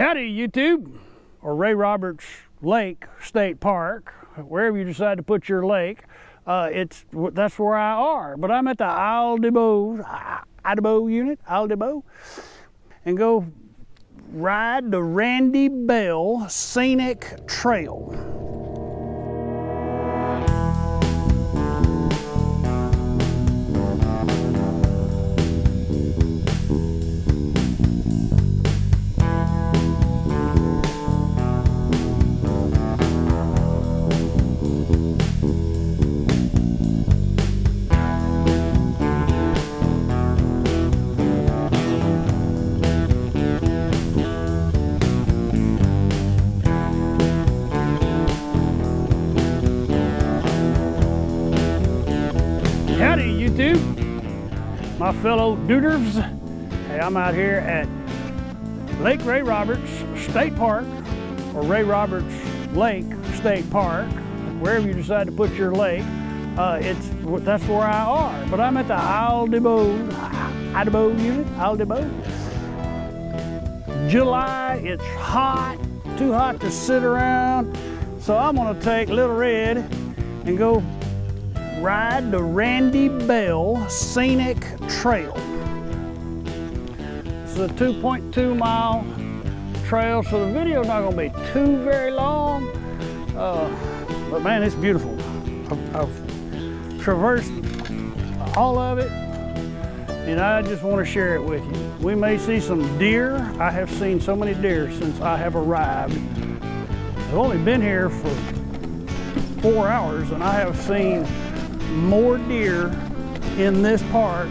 Howdy YouTube, or Ray Roberts Lake State Park, wherever you decide to put your lake, that's where I are. But I'm at the Isle du Bois, and go ride the Randy Bell Scenic Trail. My fellow duders, hey, I'm out here at Lake Ray Roberts State Park, or Ray Roberts Lake State Park, wherever you decide to put your lake, that's where I are. But I'm at the Isle du Bois. July, it's hot, too hot to sit around, so I'm gonna take Little Red and go ride the Randy Bell Scenic Trail. It's a 2.2 mile trail, so the video's not gonna be too very long, but man, it's beautiful. I've traversed all of it, and I just wanna share it with you. We may see some deer. I have seen so many deer since I have arrived. I've only been here for 4 hours, and I have seen more deer in this park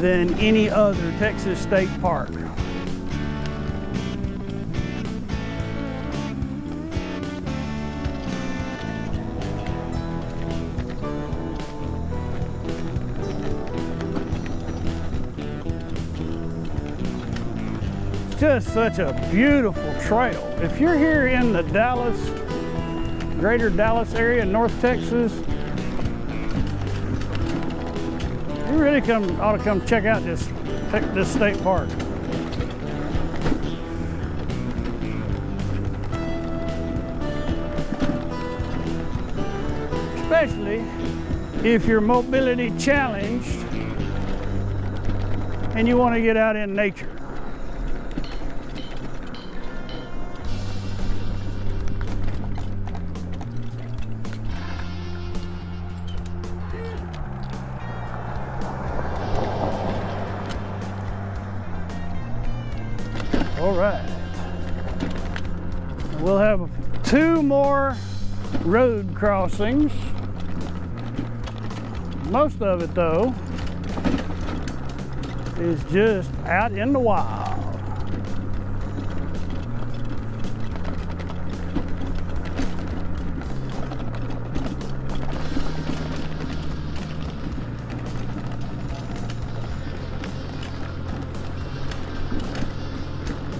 than any other Texas state park. It's just such a beautiful trail. If you're here in the greater Dallas area, North Texas, you really ought to come check out this state park. Especially if you're mobility challenged and you want to get out in nature. All right, we'll have 2 more road crossings. Most of it, though, is just out in the wild.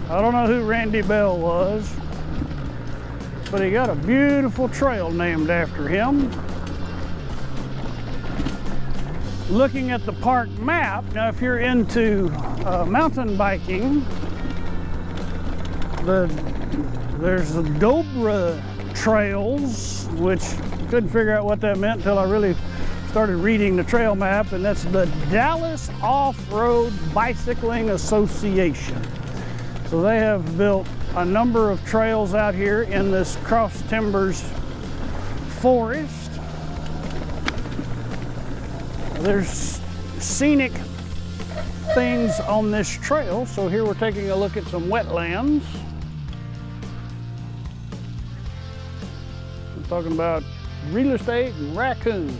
I don't know who Randy Bell was, but he got a beautiful trail named after him. Looking at the park map, now if you're into mountain biking, there's the Dobra trails, which couldn't figure out what that meant until I really started reading the trail map, and that's the Dallas Off-Road Bicycling Association. So they have built a number of trails out here in this Cross Timbers forest. There's scenic things on this trail. So here we're taking a look at some wetlands. I'm talking about real estate and raccoons.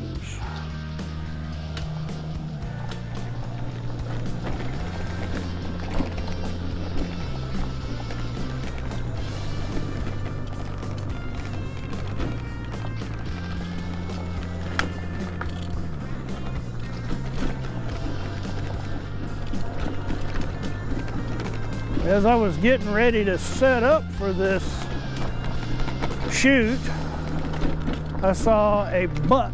As I was getting ready to set up for this shoot, I saw a buck.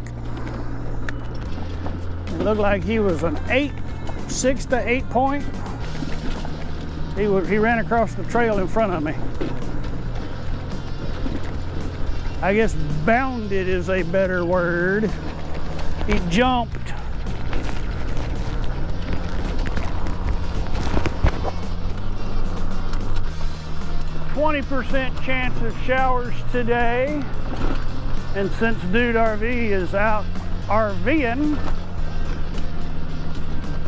It looked like he was an 6 to 8 point. He ran across the trail in front of me. I guess bounded is a better word. He jumped. . 20% chance of showers today, and since Dude RV is out RVing,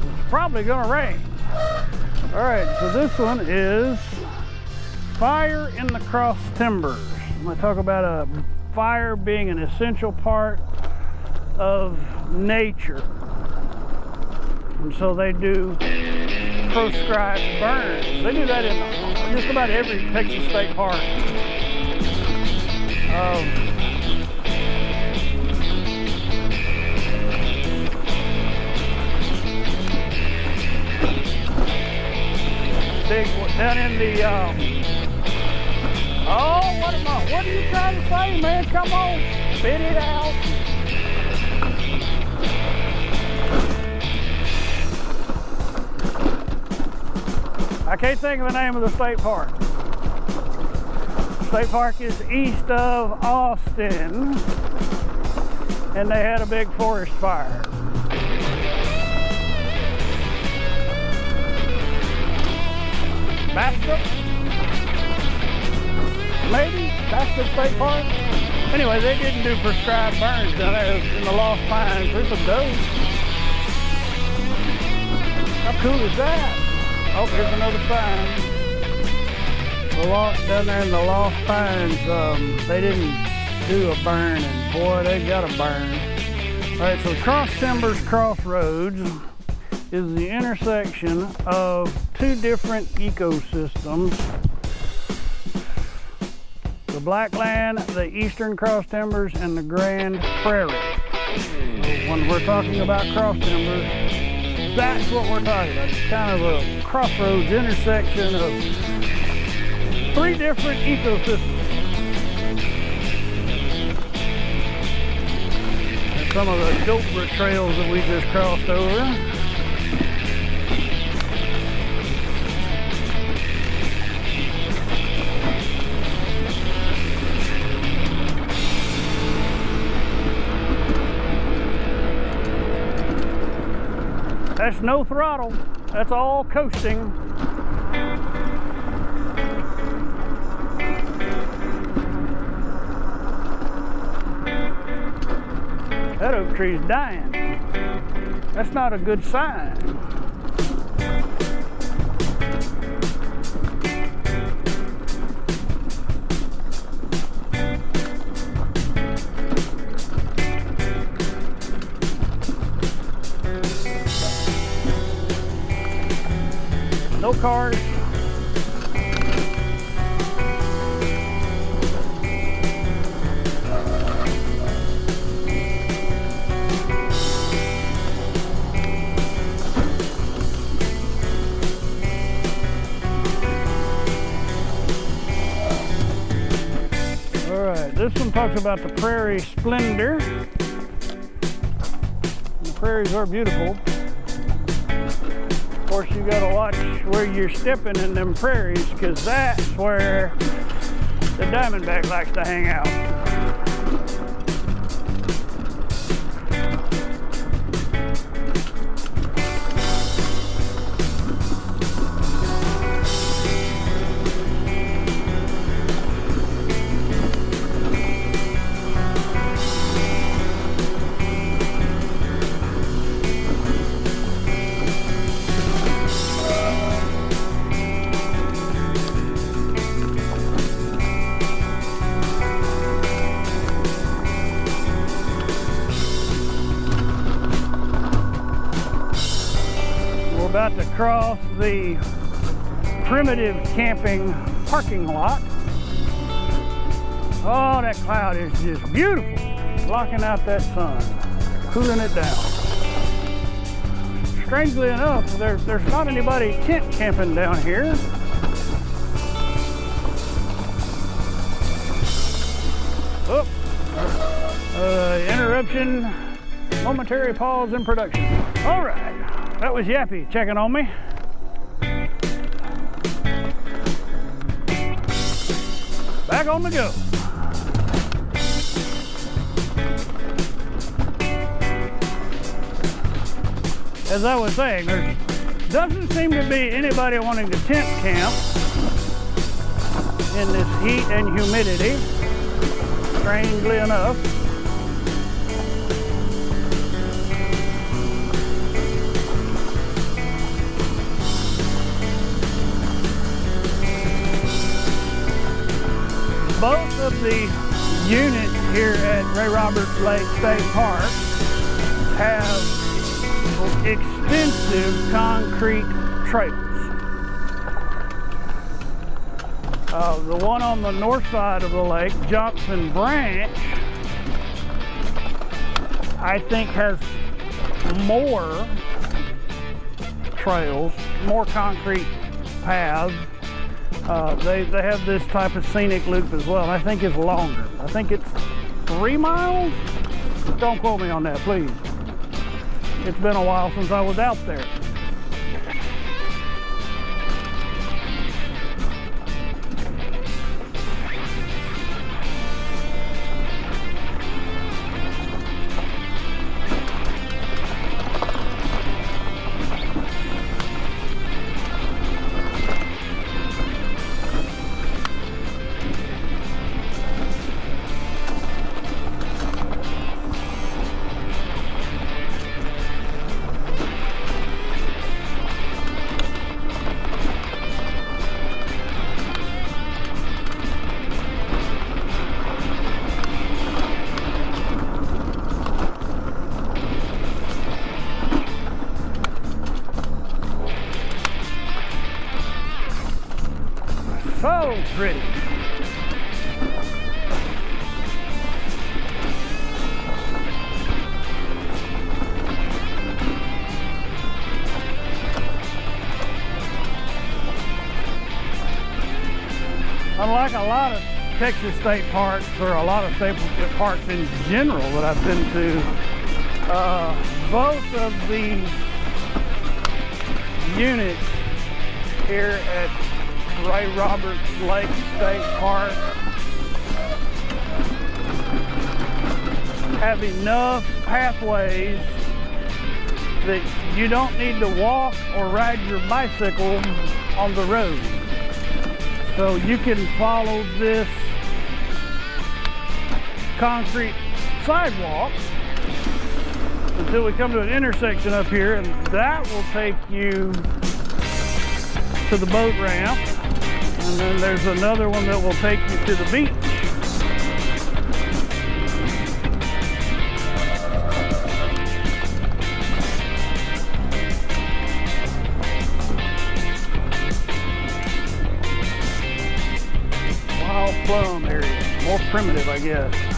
it's probably gonna rain. All right, so this one is fire in the Cross Timbers. I'm gonna talk about a fire being an essential part of nature, and so they do proscribed burns. They do that in just about every Texas state park. Big one down in the oh, what are you trying to say, man? Come on, spit it out. I can't think of the name of the state park. State park is east of Austin, and they had a big forest fire. Bastrop? Maybe? Bastrop State Park? Anyway, they didn't do prescribed burns down there in the Lost Pines. There's some does. How cool is that? Oh, here's another sign. The loft down there in the Lost Pines, they didn't do a burn, and boy, they got a burn. All right, so Cross Timbers Crossroads is the intersection of two different ecosystems. The Blackland, the Eastern Cross Timbers, and the Grand Prairie. When we're talking about Cross Timbers, that's what we're talking about. It's kind of a crossroads intersection of three different ecosystems. And some of the doper trails that we just crossed over. That's no throttle. That's all coasting. That oak tree's dying. That's not a good sign. No cars. All right, this one talks about the prairie splendor. The prairies are beautiful. Of course, you gotta watch where you're stepping in them prairies, because that's where the diamondback likes to hang out. About to cross the primitive camping parking lot. Oh, that cloud is just beautiful, blocking out that sun, cooling it down. Strangely enough, there's not anybody tent camping down here. Oh, interruption, momentary pause in production. All right. That was Yappy checking on me. back on the go. As I was saying, there doesn't seem to be anybody wanting to tent camp in this heat and humidity, strangely enough. Both of the units here at Ray Roberts Lake State Park have extensive concrete trails. The one on the north side of the lake, Johnson Branch, I think has more trails, more concrete paths. They have this type of scenic loop as well. I think it's longer. I think it's 3 miles. Don't quote me on that, please. It's been a while since I was out there. So pretty. Unlike a lot of Texas state parks, or a lot of state parks in general that I've been to, both of the units here at Ray Roberts Lake State Park have enough pathways that you don't need to walk or ride your bicycle on the road. So you can follow this concrete sidewalk until we come to an intersection up here, and that will take you to the boat ramp. And then there's another one that will take you to the beach. Wild plum area, more primitive, I guess.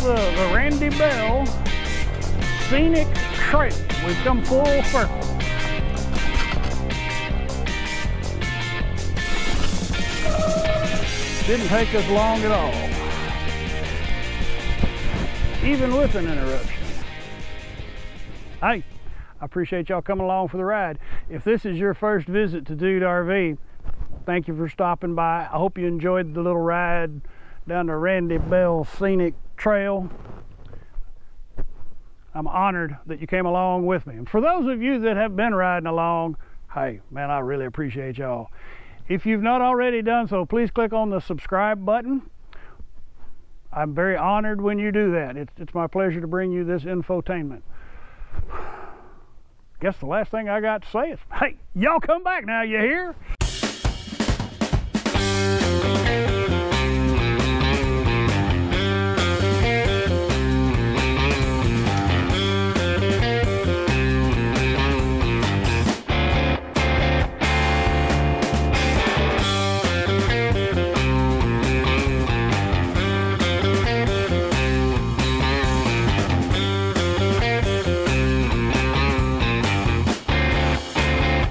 The Randy Bell Scenic Trail. We've come full circle. Didn't take us long at all, even with an interruption. Hey, I appreciate y'all coming along for the ride. If this is your first visit to Dude RV, thank you for stopping by. I hope you enjoyed the little ride down the Randy Bell Scenic Trail. I'm honored that you came along with me. And for those of you that have been riding along, hey, man, I really appreciate y'all. If you've not already done so, please click on the subscribe button. I'm very honored when you do that. It's my pleasure to bring you this infotainment. Guess the last thing I got to say is, hey, y'all come back now, you hear?